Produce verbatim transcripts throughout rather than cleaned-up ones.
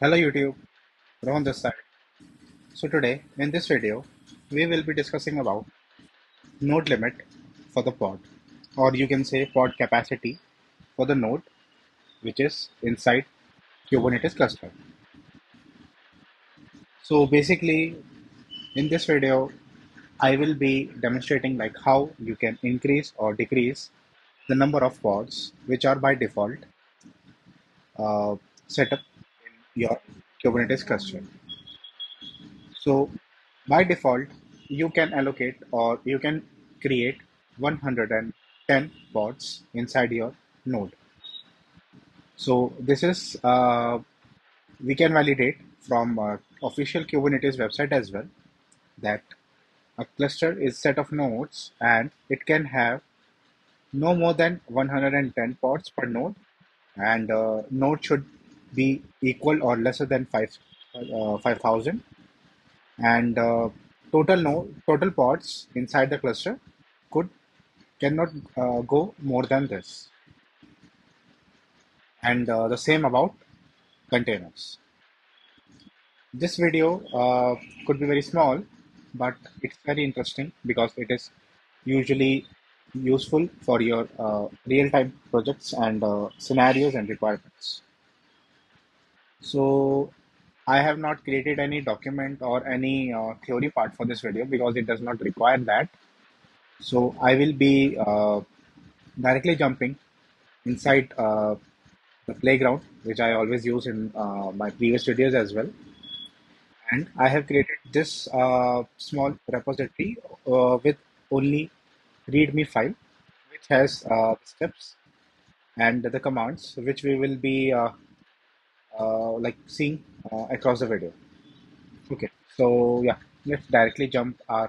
Hello YouTube, Rohan this side. So today in this video we will be discussing about node limit for the pod, or you can say pod capacity for the node which is inside Kubernetes cluster. So basically in this video I will be demonstrating like how you can increase or decrease the number of pods which are by default uh, set up your Kubernetes cluster. So by default you can allocate or you can create one hundred ten pods inside your node. So this is uh, we can validate from uh, official Kubernetes website as well that a cluster is set of nodes and it can have no more than one hundred ten pods per node, and uh, node should be equal or lesser than five thousand, and uh, total no total pods inside the cluster could cannot uh, go more than this, and uh, the same about containers. This video uh, could be very small, but it's very interesting because it is usually useful for your uh, real-time projects and uh, scenarios and requirements. So I have not created any document or any uh, theory part for this video because it does not require that. So I will be uh, directly jumping inside uh, the playground, which I always use in uh, my previous videos as well. And I have created this uh, small repository uh, with only readme file, which has uh, steps and the commands which we will be uh, Uh, like seeing uh, across the video. Okay, so yeah, let's directly jump our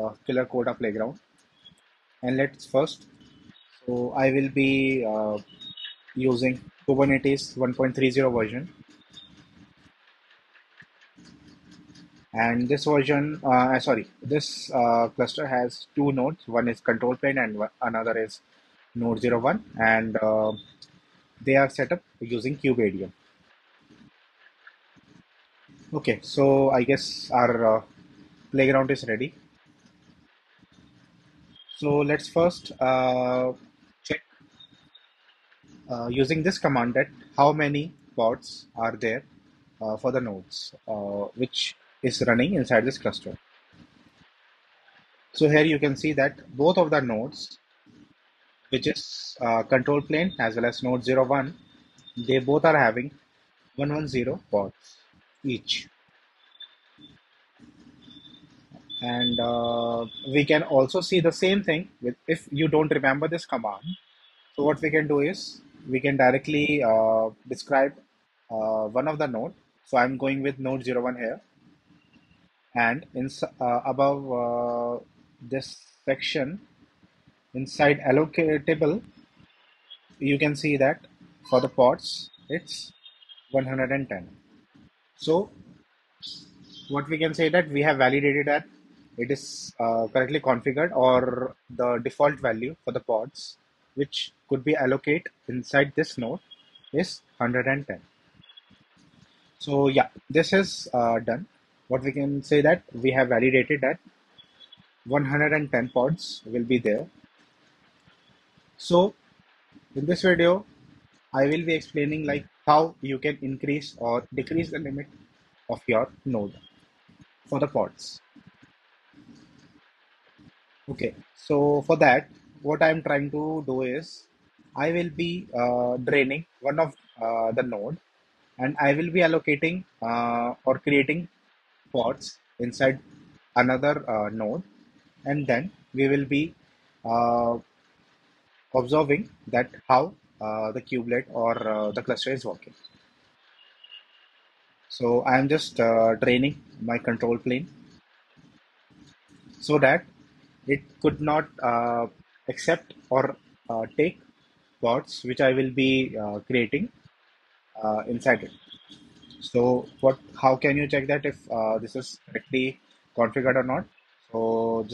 uh, Killer Coda playground, and let's first. So I will be uh, using Kubernetes one point three zero version, and this version, uh, sorry, this uh, cluster has two nodes. One is control plane, and one, another is node zero one, and uh, they are set up using kubeadm. Okay, so I guess our uh, playground is ready. So let's first uh, check uh, using this command that how many pods are there uh, for the nodes uh, which is running inside this cluster. So here you can see that both of the nodes, which is uh, control plane as well as node zero one, they both are having one hundred ten pods each, and uh, we can also see the same thing with if you don't remember this command. So what we can do is we can directly uh, describe uh, one of the node. So I'm going with node zero one here, and in uh, above uh, this section inside allocatable you can see that for the pods it's one hundred ten. So what we can say that we have validated that it is uh, correctly configured, or the default value for the pods which could be allocate inside this node is one hundred ten. So yeah, this is uh, done. What we can say that we have validated that one hundred ten pods will be there. So in this video I will be explaining like how you can increase or decrease the limit of your node for the pods. Okay, so for that what I am trying to do is I will be uh, draining one of uh, the node, and I will be allocating uh, or creating pods inside another uh, node, and then we will be uh, observing that how Uh, the kubelet or uh, the cluster is working. So I am just uh, draining my control plane so that it could not uh, accept or uh, take pods which I will be uh, creating uh, inside it. So what? How can you check that if uh, this is correctly configured or not? So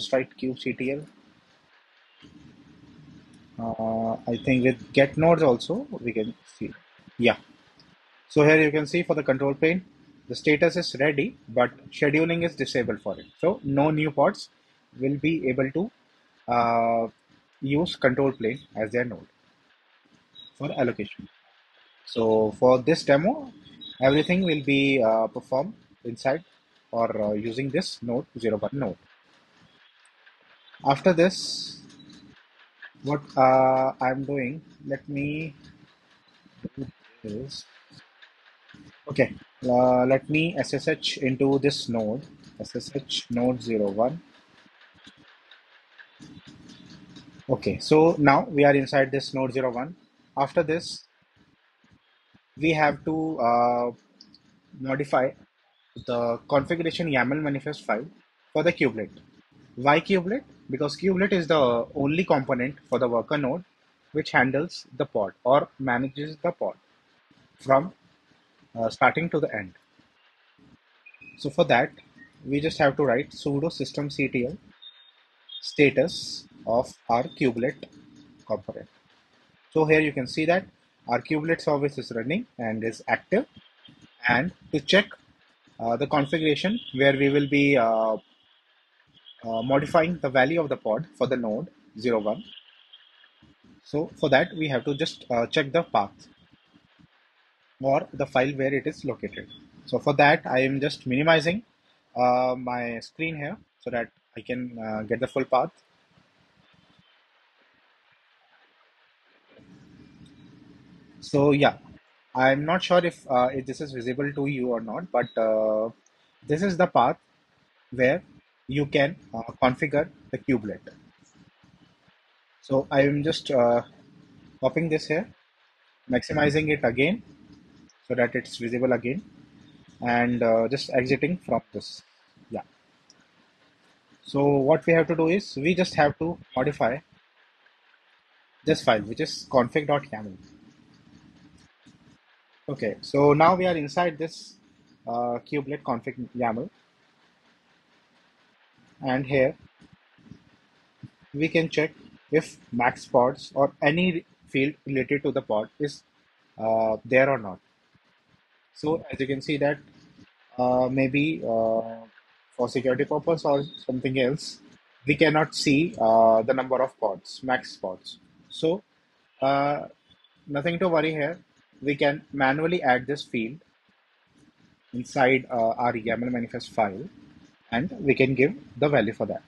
just write kubectl. Uh, I think with get nodes also we can see. Yeah, So here you can see for the control plane, the status is ready, but scheduling is disabled for it. So no new pods will be able to uh, use control plane as their node for allocation. So for this demo, everything will be uh, performed inside or uh, using this node zero one node. After this, what uh, I'm doing, let me do this. Okay, uh, let me S S H into this node, S S H node zero one. Okay, so now we are inside this node zero one. After this, we have to uh, modify the configuration YAML manifest file for the kubelet. Why kubelet? Because kubelet is the only component for the worker node which handles the pod or manages the pod from uh, starting to the end. So for that, we just have to write sudo systemctl status of our kubelet component. So here you can see that our kubelet service is running and is active, and to check uh, the configuration where we will be uh, Uh, modifying the value of the pod for the node zero one. So for that, we have to just uh, check the path or the file where it is located. So for that, I am just minimizing uh, my screen here so that I can uh, get the full path. So yeah, I'm not sure if, uh, if this is visible to you or not, but uh, this is the path where you can uh, configure the kubelet. So I am just uh, copying this here, maximizing it again so that it's visible again, and uh, just exiting from this. Yeah. So what we have to do is we just have to modify this file, which is config.yaml. Okay. So now we are inside this uh, kubelet config YAML. And here we can check if max pods or any field related to the pod is uh, there or not. So as you can see that uh, maybe uh, for security purpose or something else, we cannot see uh, the number of pods, max pods. So uh, nothing to worry here. We can manually add this field inside uh, our YAML manifest file, and we can give the value for that.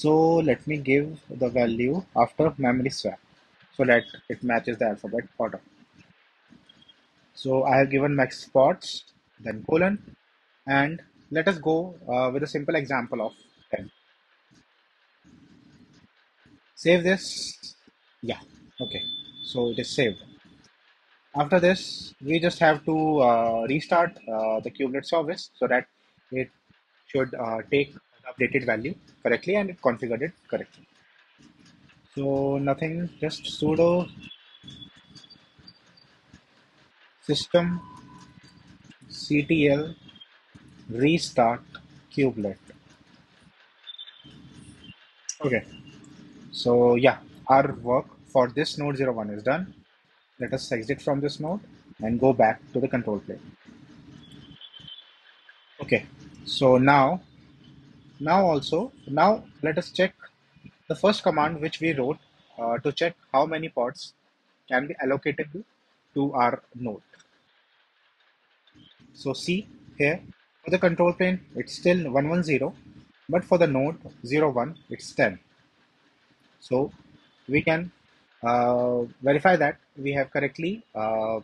So let me give the value after memory swap so that it matches the alphabet order. So I have given max pods, then colon, and let us go uh, with a simple example of ten. Save this. Yeah. Okay. So it is saved. After this, we just have to uh, restart uh, the kubelet service so that it should uh, take the updated value correctly and it configured it correctly. So nothing, just sudo systemctl restart kubelet. Okay, so yeah, our work for this node zero one is done. Let us exit from this node and go back to the control plane. Okay, so now, now also, now let us check the first command which we wrote uh, to check how many pods can be allocated to our node. So see here, for the control plane, it's still one ten, but for the node zero one, it's ten. So we can uh, verify that we have correctly uh,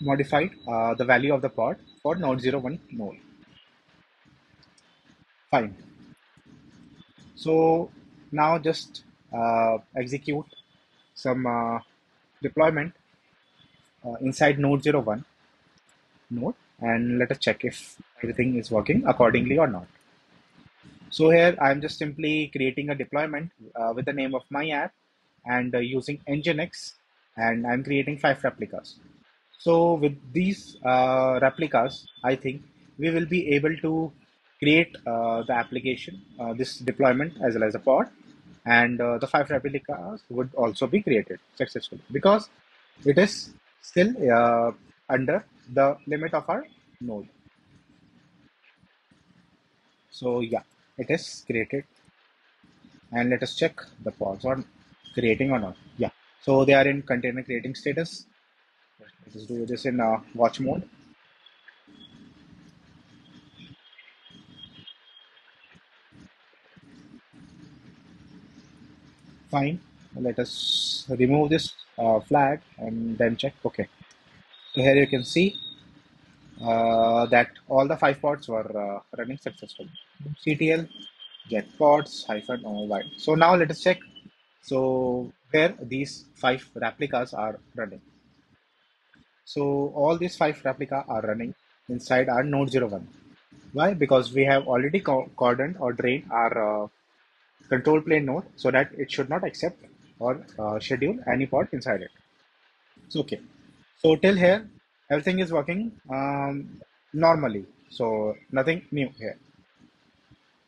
modified uh, the value of the pod for node zero one node. Fine. So now just uh, execute some uh, deployment uh, inside node zero one node, and let us check if everything is working accordingly or not. So here I'm just simply creating a deployment uh, with the name of my app and uh, using Nginx, and I'm creating five replicas. So with these uh, replicas, I think we will be able to create uh, the application, uh, this deployment as well as the pod, and uh, the five replicas would also be created successfully because it is still uh, under the limit of our node. So yeah, it is created. And let us check the pods on creating or not. Yeah, so they are in container creating status. Let us do this in uh, watch mode. Fine. Let us remove this uh, flag and then check. Okay. So here you can see uh, that all the five pods were uh, running successfully. C T L get pods hyphen y. So now let us check. So where these five replicas are running. So all these five replica are running inside our node zero one. Why? Because we have already cordoned or drained our uh, control plane node so that it should not accept or uh, schedule any pod inside it. So okay, so till here everything is working um, normally, so nothing new here.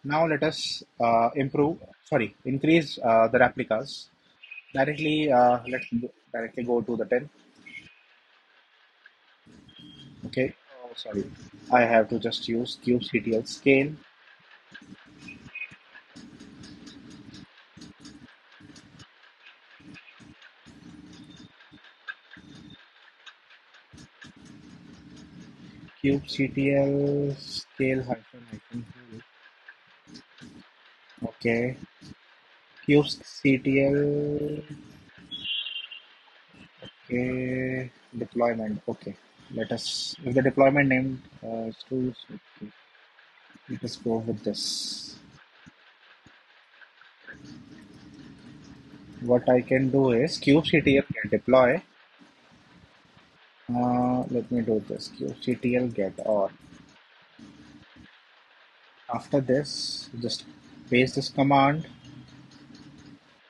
Now let us uh, improve, sorry, increase uh, the replicas directly. Uh, let's directly go to the ten. Okay, oh, sorry, I have to just use kubectl scale. kubectl scale hyphen hyphen here. Okay, kubectl. Okay, deployment. Okay, let us, if the deployment name uh, is too, okay, let us go with this. What I can do is kubectl can deploy. Uh, let me do this kubectl get or. After this, just paste this command.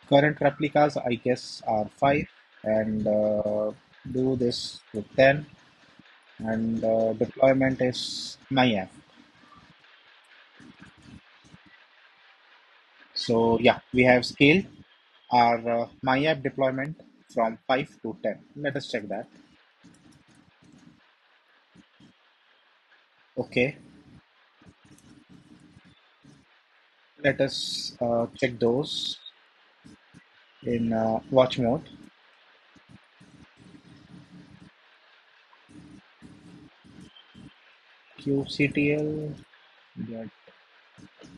Current replicas, I guess, are five, and uh, do this with ten, and uh, deployment is nine F. So yeah, we have scaled our uh, nine F deployment from five to ten. Let us check that. Okay, let us uh, check those in uh, watch mode. kubectl get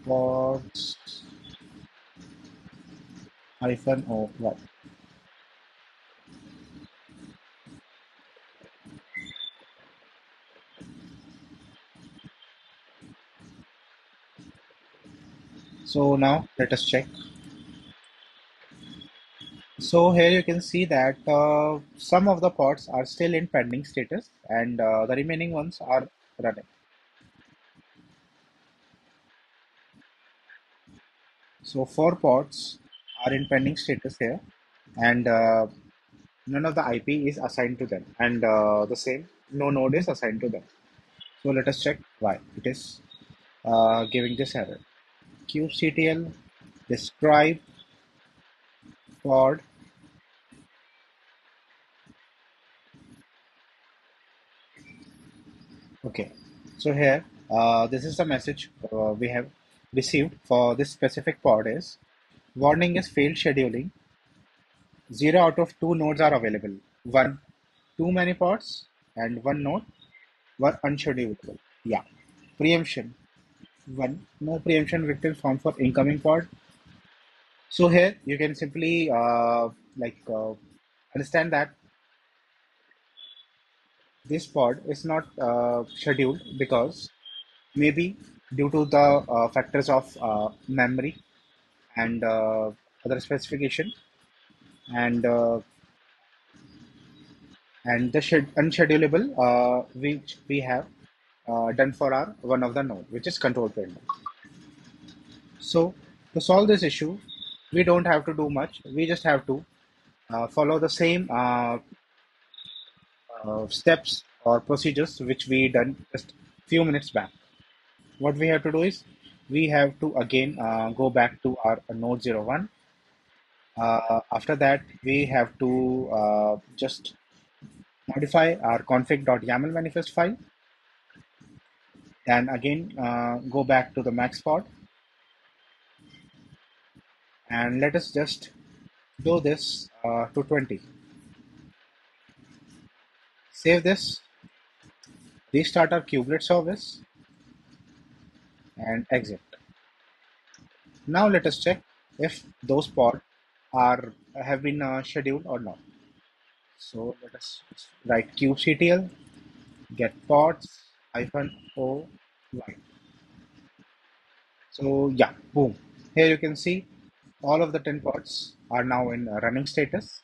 pods hyphen o y. So now let us check. So here you can see that uh, some of the pods are still in pending status and uh, the remaining ones are running. So four pods are in pending status here, and uh, none of the I P is assigned to them, and uh, the same no node is assigned to them. So let us check why it is uh, giving this error. kubectl describe pod okay, so here uh, this is the message uh, we have received for this specific pod is warning is failed scheduling, zero out of two nodes are available, one too many pods and one node were unschedulable. Yeah, preemption one, no preemption victim form for incoming pod. So here you can simply uh, like uh, understand that this pod is not uh, scheduled because maybe due to the uh, factors of uh, memory and uh, other specification, and uh, and the unschedulable uh, which we have Uh, done for our one of the node, which is control plane node. So to solve this issue, we don't have to do much. We just have to uh, follow the same uh, uh, steps or procedures which we done just few minutes back. What we have to do is we have to again uh, go back to our uh, node zero one. Uh, after that, we have to uh, just modify our config.yaml manifest file, and again uh, go back to the max pod, and let us just do this uh, to twenty. Save this, restart our kubelet service, and exit. Now let us check if those pods are have been uh, scheduled or not. So let us write kubectl get pods hyphen o line. So yeah, boom. Here you can see all of the ten pods are now in running status,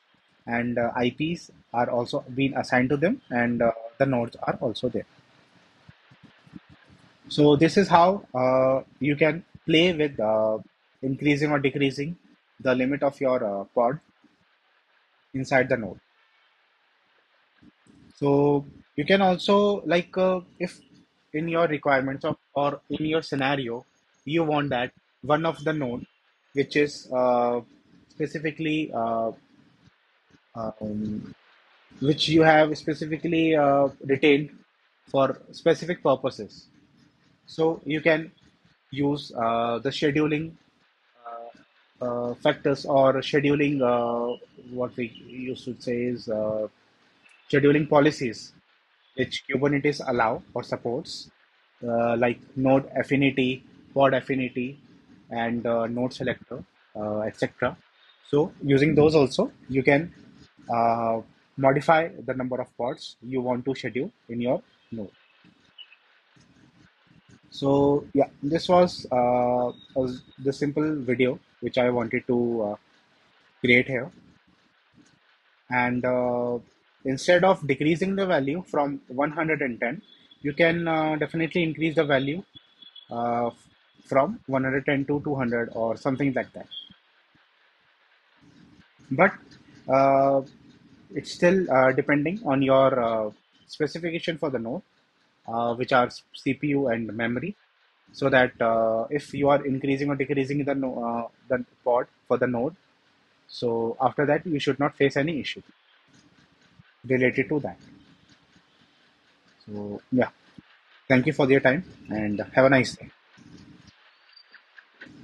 and uh, I Ps are also being assigned to them, and uh, the nodes are also there. So this is how uh, you can play with uh, increasing or decreasing the limit of your uh, pod inside the node. So you can also, like uh, if in your requirements of, or in your scenario, you want that one of the node, which is uh, specifically uh, um, which you have specifically uh, retained for specific purposes. So you can use uh, the scheduling uh, uh, factors, or scheduling uh, what we used to say is uh, scheduling policies which Kubernetes allow or supports, uh, like node affinity, pod affinity, and uh, node selector, uh, et cetera. So using those also, you can uh, modify the number of pods you want to schedule in your node. So yeah, this was uh, the simple video which I wanted to uh, create here. And uh, instead of decreasing the value from one hundred ten, you can uh, definitely increase the value uh, from one hundred ten to two hundred or something like that. But uh, it's still uh, depending on your uh, specification for the node, uh, which are C P U and memory, so that uh, if you are increasing or decreasing the, no uh, the pod for the node, so after that you should not face any issue related to that. So yeah, thank you for your time and have a nice day.